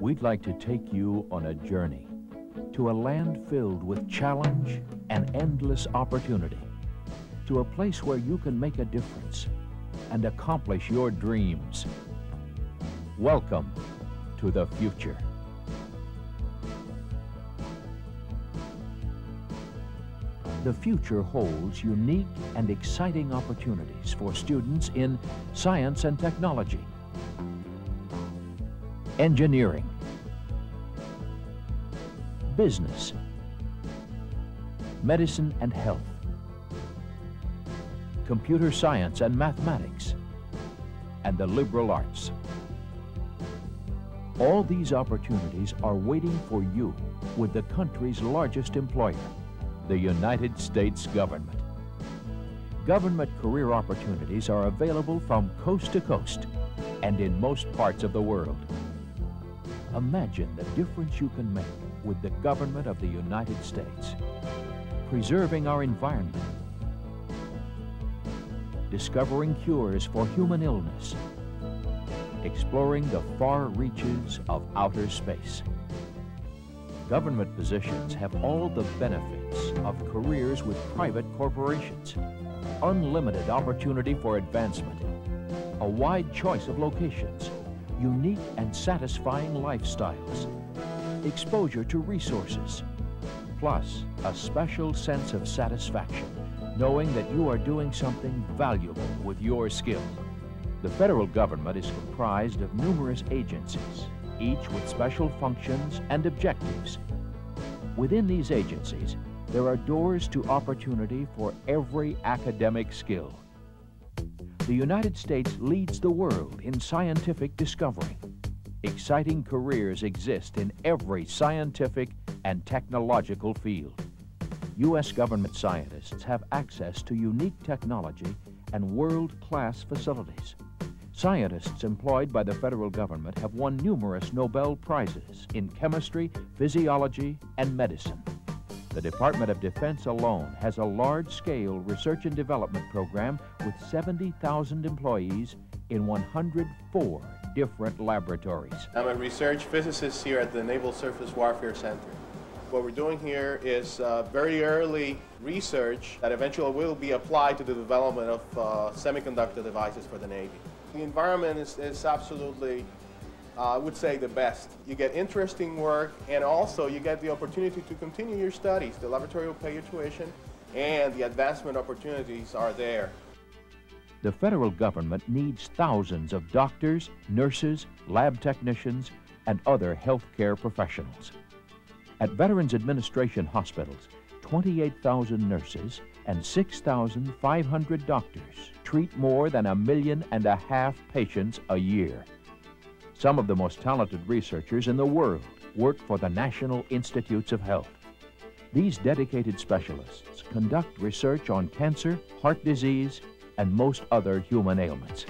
we'd like to take you on a journey to a land filled with challenge and endless opportunity, to a place where you can make a difference and accomplish your dreams. Welcome to the future. The future holds unique and exciting opportunities for students in science and technology, engineering, business, medicine and health, computer science and mathematics, and the liberal arts. All these opportunities are waiting for you with the country's largest employer, the United States government. Government career opportunities are available from coast to coast and in most parts of the world. Imagine the difference you can make with the government of the United States, preserving our environment, discovering cures for human illness, exploring the far reaches of outer space. Government positions have all the benefits of careers with private corporations, unlimited opportunity for advancement, a wide choice of locations, unique and satisfying lifestyles, exposure to resources, plus a special sense of satisfaction, knowing that you are doing something valuable with your skill. The federal government is comprised of numerous agencies, each with special functions and objectives. Within these agencies, there are doors to opportunity for every academic skill. The United States leads the world in scientific discovery. Exciting careers exist in every scientific and technological field. U.S. government scientists have access to unique technology and world-class facilities. Scientists employed by the federal government have won numerous Nobel Prizes in chemistry, physiology, and medicine. The Department of Defense alone has a large-scale research and development program with 70,000 employees in 104 different laboratories. I'm a research physicist here at the Naval Surface Warfare Center. What we're doing here is very early research that eventually will be applied to the development of semiconductor devices for the Navy. The environment is absolutely, I would say, the best. You get interesting work, and also you get the opportunity to continue your studies. The laboratory will pay your tuition, and the advancement opportunities are there. The federal government needs thousands of doctors, nurses, lab technicians, and other healthcare professionals. At Veterans Administration Hospitals, 28,000 nurses and 6,500 doctors treat more than 1.5 million patients a year. Some of the most talented researchers in the world work for the National Institutes of Health. These dedicated specialists conduct research on cancer, heart disease, and most other human ailments.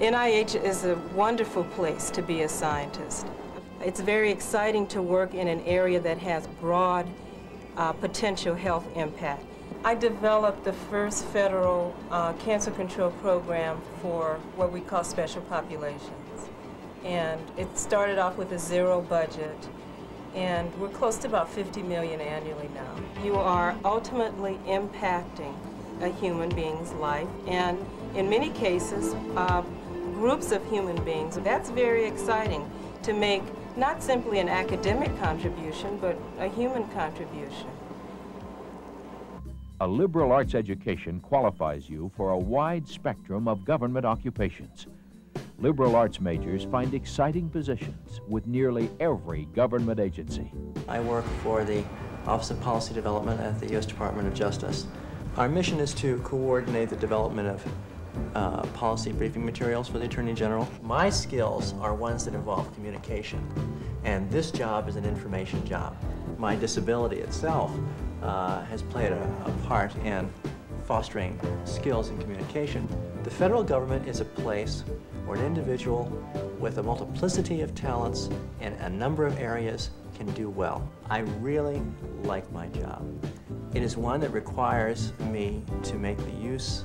NIH is a wonderful place to be a scientist. It's very exciting to work in an area that has broad potential health impact. I developed the first federal cancer control program for what we call special populations. And it started off with a zero budget, and we're close to about $50 million annually now. You are ultimately impacting a human being's life, and in many cases, groups of human beings. That's very exciting to make not simply an academic contribution, but a human contribution. A liberal arts education qualifies you for a wide spectrum of government occupations. Liberal arts majors find exciting positions with nearly every government agency. I work for the Office of Policy Development at the US Department of Justice. Our mission is to coordinate the development of policy briefing materials for the Attorney General. My skills are ones that involve communication, and this job is an information job. My disability itself has played a part in fostering skills in communication. The federal government is a place where an individual with a multiplicity of talents in a number of areas can do well. I really like my job. It is one that requires me to make the use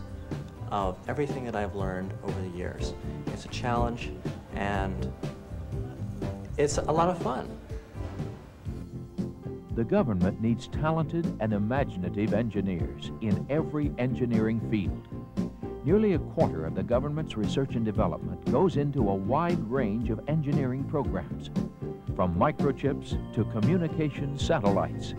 of everything that I've learned over the years. It's a challenge, and it's a lot of fun. The government needs talented and imaginative engineers in every engineering field. Nearly a quarter of the government's research and development goes into a wide range of engineering programs, from microchips to communication satellites,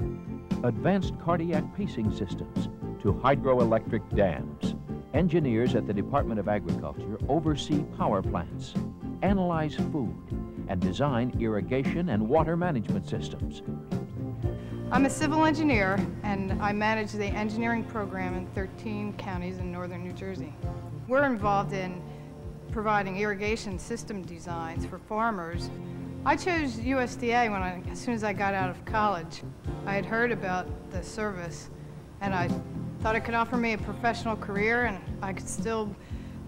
advanced cardiac pacing systems to hydroelectric dams. Engineers at the Department of Agriculture oversee power plants, analyze food, and design irrigation and water management systems. I'm a civil engineer, and I manage the engineering program in 13 counties in northern New Jersey. We're involved in providing irrigation system designs for farmers. I chose USDA as soon as I got out of college. I had heard about the service, and I thought it could offer me a professional career, and I could still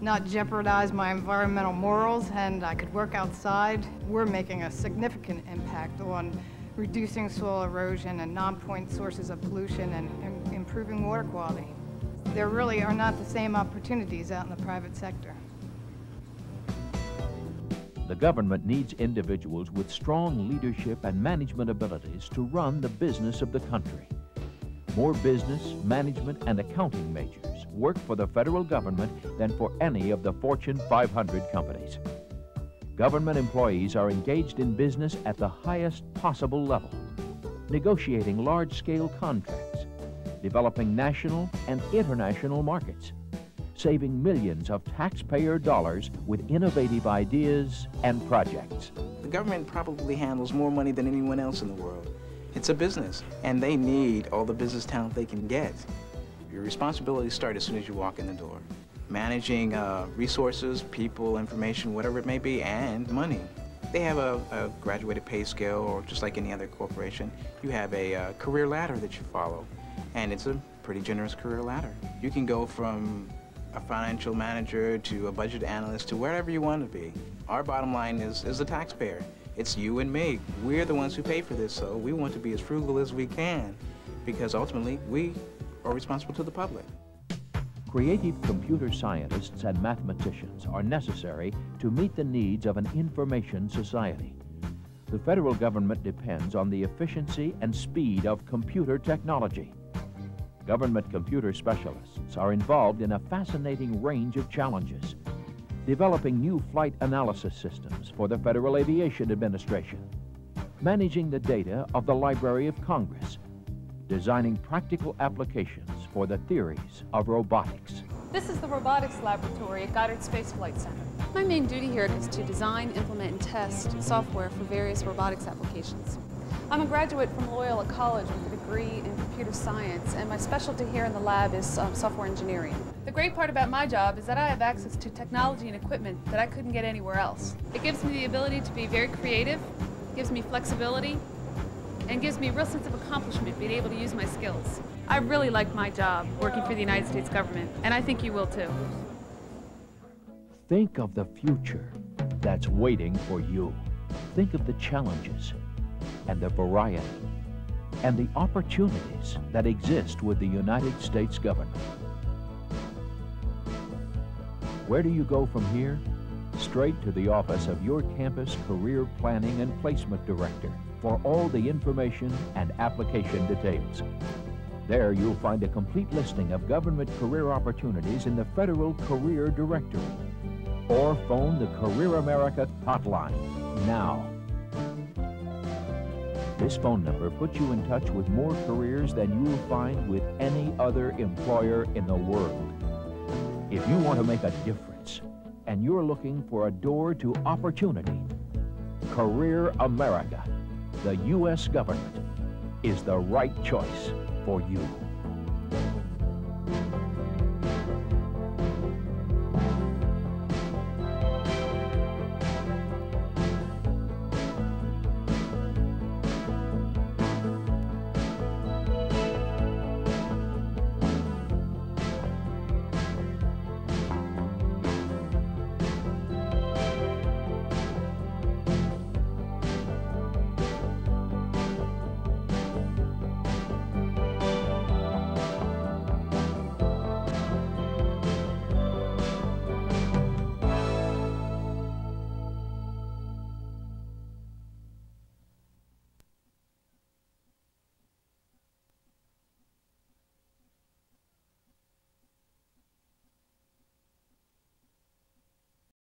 not jeopardize my environmental morals, and I could work outside. We're making a significant impact on reducing soil erosion and non-point sources of pollution and improving water quality. There really are not the same opportunities out in the private sector. The government needs individuals with strong leadership and management abilities to run the business of the country. More business, management, and accounting majors work for the federal government than for any of the Fortune 500 companies. Government employees are engaged in business at the highest possible level, negotiating large-scale contracts, developing national and international markets, saving millions of taxpayer dollars with innovative ideas and projects. The government probably handles more money than anyone else in the world. It's a business, and they need all the business talent they can get. Your responsibilities start as soon as you walk in the door. Managing resources, people, information, whatever it may be, and money. They have a graduated pay scale, or just like any other corporation, you have a career ladder that you follow, and it's a pretty generous career ladder. You can go from a financial manager to a budget analyst to wherever you want to be. Our bottom line is the taxpayer. It's you and me. We're the ones who pay for this, so we want to be as frugal as we can, because ultimately we are responsible to the public. Creative computer scientists and mathematicians are necessary to meet the needs of an information society. The federal government depends on the efficiency and speed of computer technology. Government computer specialists are involved in a fascinating range of challenges, developing new flight analysis systems for the Federal Aviation Administration, managing the data of the Library of Congress, designing practical applications for the theories of robotics. This is the robotics laboratory at Goddard Space Flight Center. My main duty here is to design, implement, and test software for various robotics applications. I'm a graduate from Loyola College with a degree in computer science, and my specialty here in the lab is software engineering. The great part about my job is that I have access to technology and equipment that I couldn't get anywhere else. It gives me the ability to be very creative, gives me flexibility, and gives me a real sense of accomplishment being able to use my skills. I really like my job working for the United States government, and I think you will too. Think of the future that's waiting for you. Think of the challenges and the variety and the opportunities that exist with the United States government. Where do you go from here? Straight to the office of your campus Career Planning and Placement Director for all the information and application details. There you'll find a complete listing of government career opportunities in the Federal Career Directory, or phone the Career America hotline now. This phone number puts you in touch with more careers than you will find with any other employer in the world. If you want to make a difference and you're looking for a door to opportunity, Career America, the U.S. government, is the right choice for you.